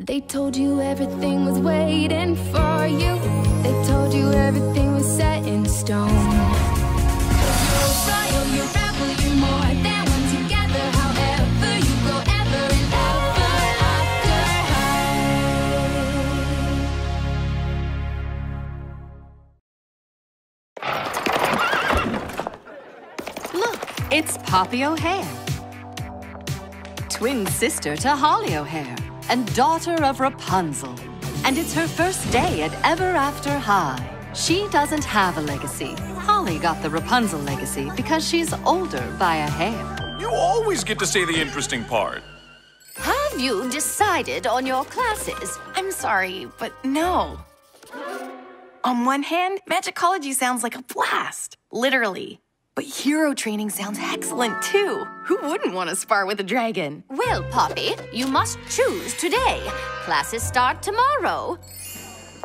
They told you everything was waiting for you. They told you everything was set in stone. 'Cause you're a royal, you're rebel, you're more than one together. However you go ever and ever after high. Look, it's Poppy O'Hare. Twin sister to Holly O'Hare and daughter of Rapunzel. And it's her first day at Ever After High. She doesn't have a legacy. Holly got the Rapunzel legacy because she's older by a hair. You always get to say the interesting part. Have you decided on your classes? I'm sorry, but no. On one hand, magicology sounds like a blast, literally. But hero training sounds excellent, too. Who wouldn't want to spar with a dragon? Well, Poppy, you must choose today. Classes start tomorrow.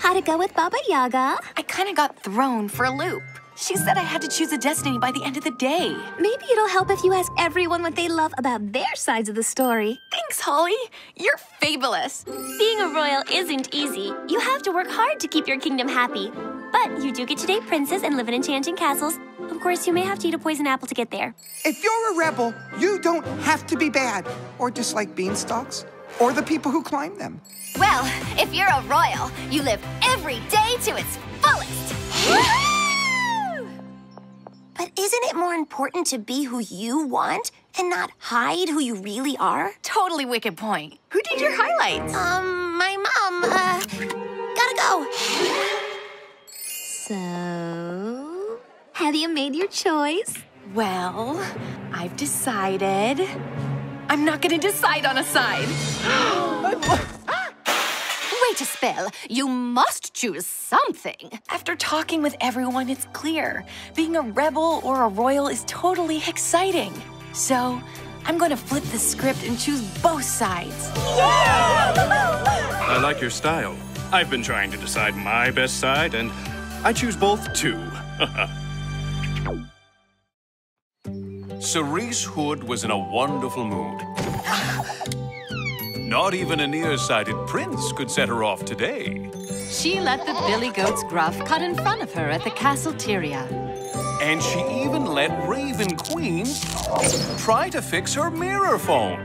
How'd it go with Baba Yaga? I kind of got thrown for a loop. She said I had to choose a destiny by the end of the day. Maybe it'll help if you ask everyone what they love about their sides of the story. Thanks, Holly. You're fabulous. Being a royal isn't easy. You have to work hard to keep your kingdom happy. But you do get to date princes and live in enchanting castles. Of course, you may have to eat a poison apple to get there. If you're a rebel, you don't have to be bad, or dislike beanstalks, or the people who climb them. Well, if you're a royal, you live every day to its fullest. Woo-hoo! But isn't it more important to be who you want and not hide who you really are? Totally wicked point. Who did your highlights? My mom. Gotta go. So, have you made your choice? Well, I've decided. I'm not gonna decide on a side. Wait a spell. You must choose something. After talking with everyone, it's clear. Being a rebel or a royal is totally exciting. So, I'm gonna flip the script and choose both sides. Yeah! I like your style. I've been trying to decide my best side, and I choose both, too. Cerise Hood was in a wonderful mood. Not even a nearsighted prince could set her off today. She let the Billy Goat's gruff cut in front of her at the Castle Tyria. And she even let Raven Queen try to fix her mirror phone.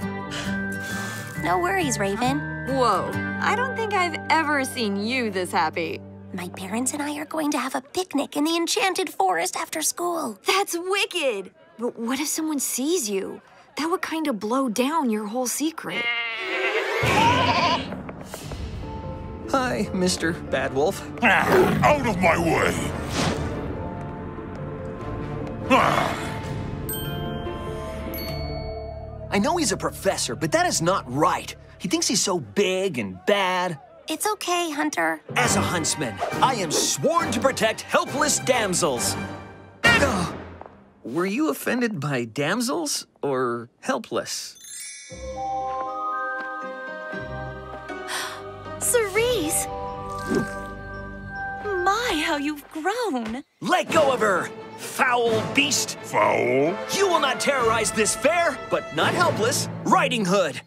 No worries, Raven. Whoa, I don't think I've ever seen you this happy. My parents and I are going to have a picnic in the enchanted forest after school. That's wicked! But what if someone sees you? That would kind of blow down your whole secret. Hi, Mr. Bad Wolf. Out of my way! I know he's a professor, but that is not right. He thinks he's so big and bad. It's okay, Hunter. As a huntsman, I am sworn to protect helpless damsels. Oh. Were you offended by damsels or helpless? Cerise! My, how you've grown. Let go of her, foul beast. Foul? You will not terrorize this fair, but not helpless, Riding Hood.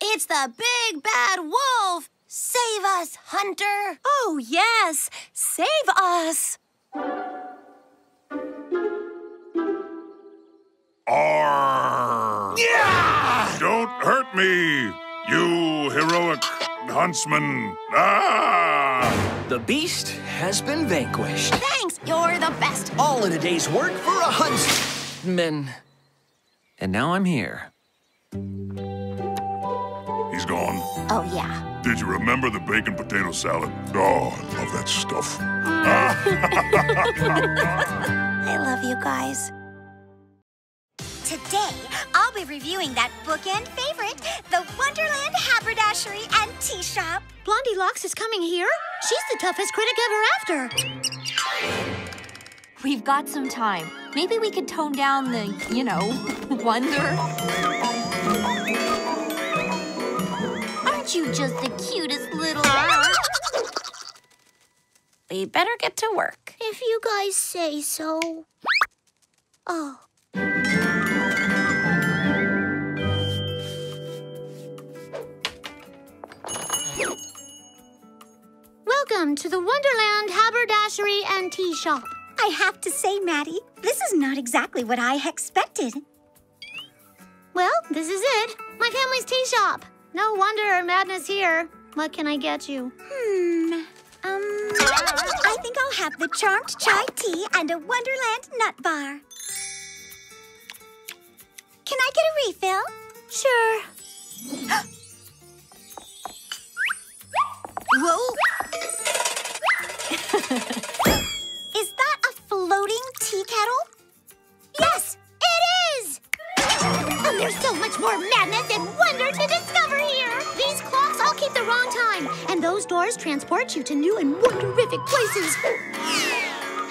It's the big bad wolf! Save us, Hunter! Oh, yes! Save us! Arrgh! Yeah! Don't hurt me, you heroic huntsman! Ah! The beast has been vanquished. Thanks! You're the best! All in a day's work for a huntsman. And now I'm here. He's gone. Oh, yeah. Did you remember the bacon potato salad? Oh, I love that stuff. I love you guys. Today, I'll be reviewing that bookend favorite, the Wonderland Haberdashery and Tea Shop. Blondie Locks is coming here. She's the toughest critic ever after. We've got some time. Maybe we could tone down the, you know, wonder. Aren't you just the cutest little... We better get to work. If you guys say so. Oh. Welcome to the Wonderland Haberdashery and Tea Shop. I have to say, Maddie, this is not exactly what I expected. Well, this is it. My family's tea shop. No wonder or madness here. What can I get you? I think I'll have the charmed chai tea and a Wonderland nut bar. Can I get a refill? Sure. Whoa! Is that a floating tea kettle? Yes, it is! And there's so much more madness and wonder to discover here! These clocks all keep the wrong time, and those doors transport you to new and wonderific places.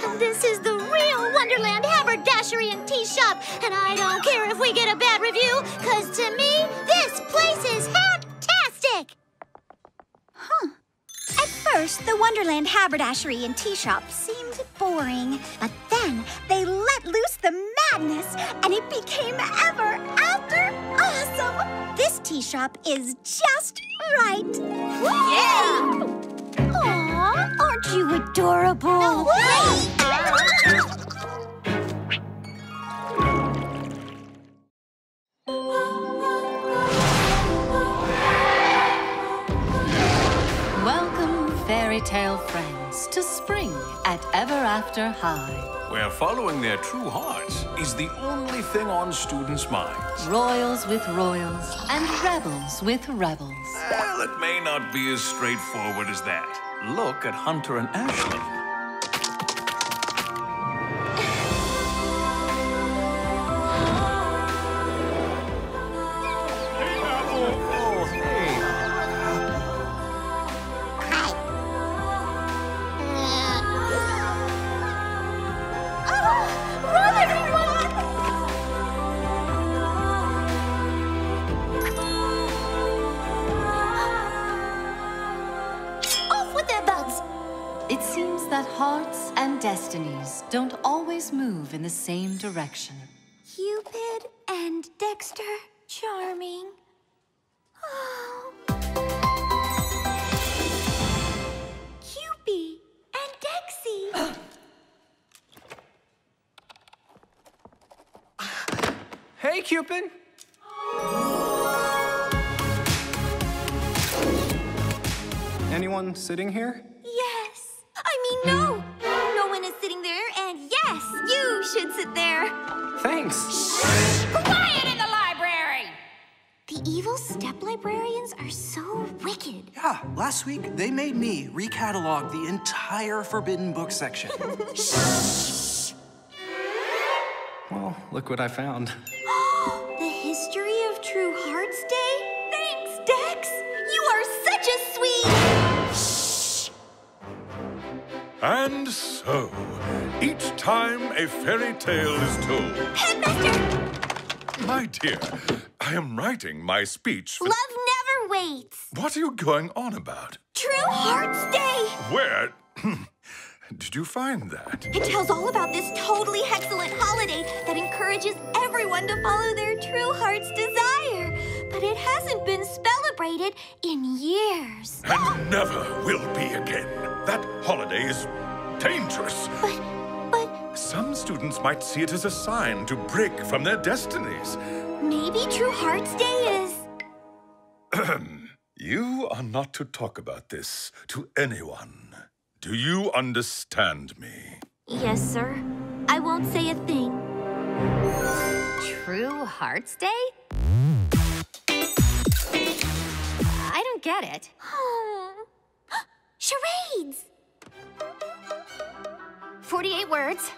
And this is the real Wonderland Haberdashery and Tea Shop, and I don't care if we get a bad review, because to me, this place is hab-tastic! Huh. At first, the Wonderland Haberdashery and Tea Shop seemed boring, but then they let loose the madness, and it became Ever After Awesome! This tea shop is just right. Yeah! Aw, aren't you adorable? No way! Fairy tale friends to spring at Ever After High, where following their true hearts is the only thing on students' minds. Royals with royals and rebels with rebels. Well, it may not be as straightforward as that. Look at Hunter and Ashlynn. Destinies don't always move in the same direction. Cupid and Dexter, Charming. Oh. Cupid and Dexie. Hey, Cupid. Anyone sitting here? Yes. I mean, no. You should sit there. Thanks. Shh! Quiet in the library! The evil step librarians are so wicked. Yeah, last week they made me recatalog the entire forbidden book section. Shh! Well, look what I found. The history of True Hearts Day? Thanks, Dex! You are such a sweet... Shh! And so... each time a fairy tale is told. Headmaster! My dear, I am writing my speech for... Love never waits. What are you going on about? True Hearts Day! Where did you find that? It tells all about this totally excellent holiday that encourages everyone to follow their true heart's desire. But it hasn't been celebrated in years. And never will be again. That holiday is dangerous. Some students might see it as a sign to break from their destinies. Maybe True Hearts Day is... You are not to talk about this to anyone. Do you understand me? Yes, sir. I won't say a thing. True Hearts Day? I don't get it. Charades! 48 words.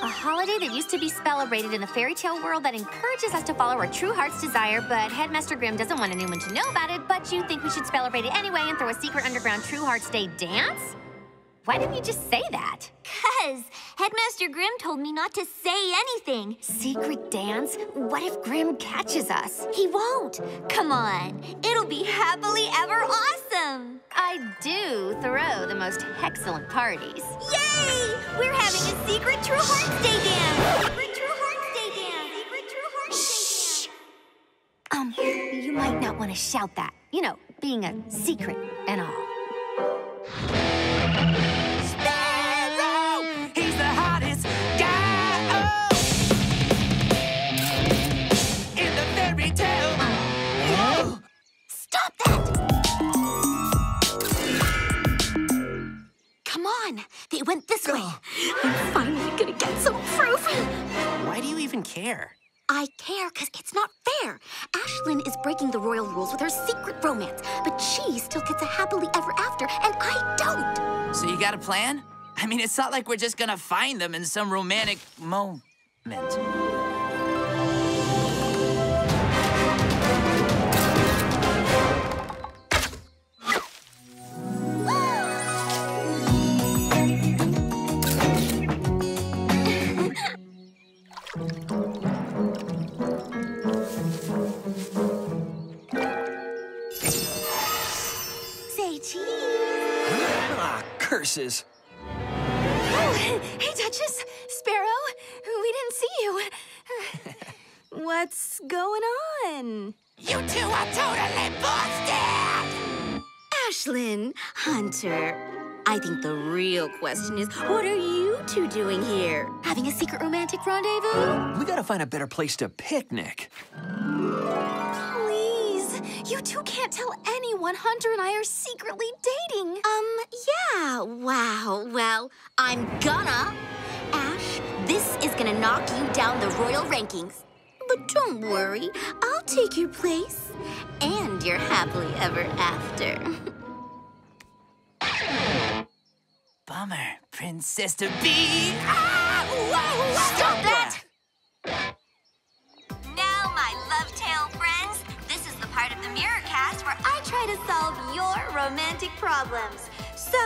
A holiday that used to be celebrated in the fairy tale world that encourages us to follow our true heart's desire, but Headmaster Grimm doesn't want anyone to know about it, but you think we should celebrate it anyway and throw a secret underground True Hearts Day dance? Why didn't you just say that? 'Cause Headmaster Grimm told me not to say anything. Secret dance? What if Grimm catches us? He won't. Come on. It'll be happily ever awesome. I do throw the most excellent parties. Yay! We're having a secret True Hearts Day dance. Secret True Hearts Day dance. Secret True Hearts Day dance. You might not want to shout that. You know, being a secret and all. Stop that! Come on, they went this way. I'm finally gonna get some proof. Why do you even care? I care because it's not fair. Ashlynn is breaking the royal rules with her secret romance, but she still gets a happily ever after, and I don't. So you got a plan? I mean, it's not like we're just gonna find them in some romantic moment. Curses. Oh, hey, Duchess. Sparrow, we didn't see you. What's going on? You two are totally busted! Ashlynn, Hunter, I think the real question is, what are you two doing here? Having a secret romantic rendezvous? We gotta find a better place to picnic. You two can't tell anyone Hunter and I are secretly dating. Yeah, wow, well, I'm gonna. Ash, this is gonna knock you down the royal rankings. But don't worry, I'll take your place. And your happily ever after. Bummer, Princess to be. Ah! Whoa, whoa. Stop that! Now, my love-tailed friends, part of the mirror cast where I try to solve your romantic problems. So,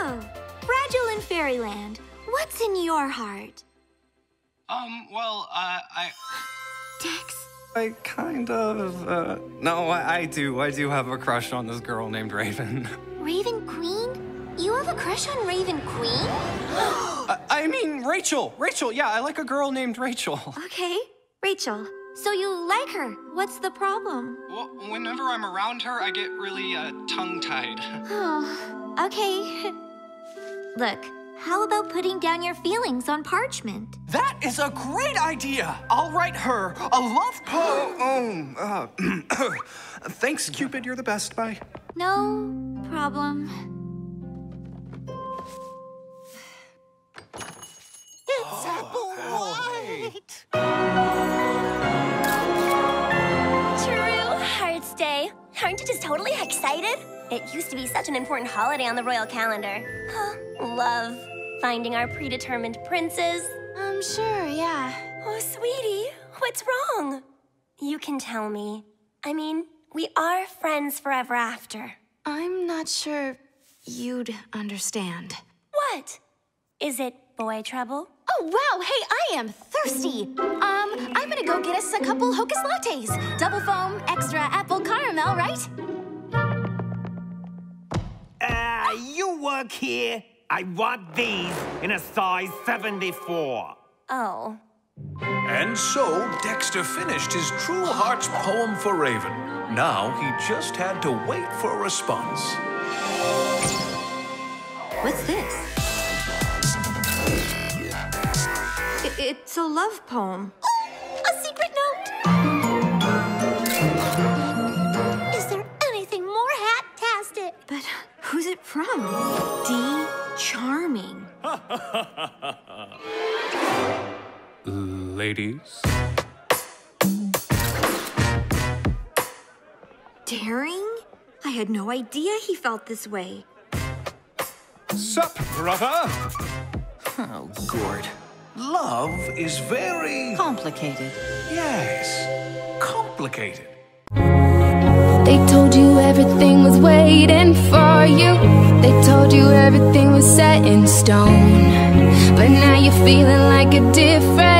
Fragile in Fairyland, what's in your heart? I... Dex? I kind of, No, I do have a crush on this girl named Raven. Raven Queen? You have a crush on Raven Queen? I mean, Rachel! Rachel, yeah, I like a girl named Rachel. Okay, Rachel. So you like her. What's the problem? Well, whenever I'm around her, I get really, tongue-tied. Oh, okay. Look, how about putting down your feelings on parchment? That is a great idea! I'll write her a love poem. Thanks, Cupid. You're the best. Bye. No problem. It's Apple White! True Hearts Day. Aren't you just totally excited? It used to be such an important holiday on the royal calendar. Oh, love. Finding our predetermined princes. Sure, yeah. Oh, sweetie, what's wrong? You can tell me. I mean, we are friends forever after. I'm not sure you'd understand. What? Is it boy trouble? Oh, wow, hey, I am thirsty. I'm gonna go get us a couple Hocus Lattes. Double foam, extra apple caramel, right? You work here. I want these in a size 74. Oh. And so, Dexter finished his True Hearts poem for Raven. Now he just had to wait for a response. What's this? It's a love poem. Ooh, a secret note! Is there anything more hat-tastic? But who's it from? D. Charming. Ladies? Daring? I had no idea he felt this way. Sup, brother? Oh, Gord. Love is very... complicated. Yes, complicated. They told you everything was waiting for you. They told you everything was set in stone. But now you're feeling like a different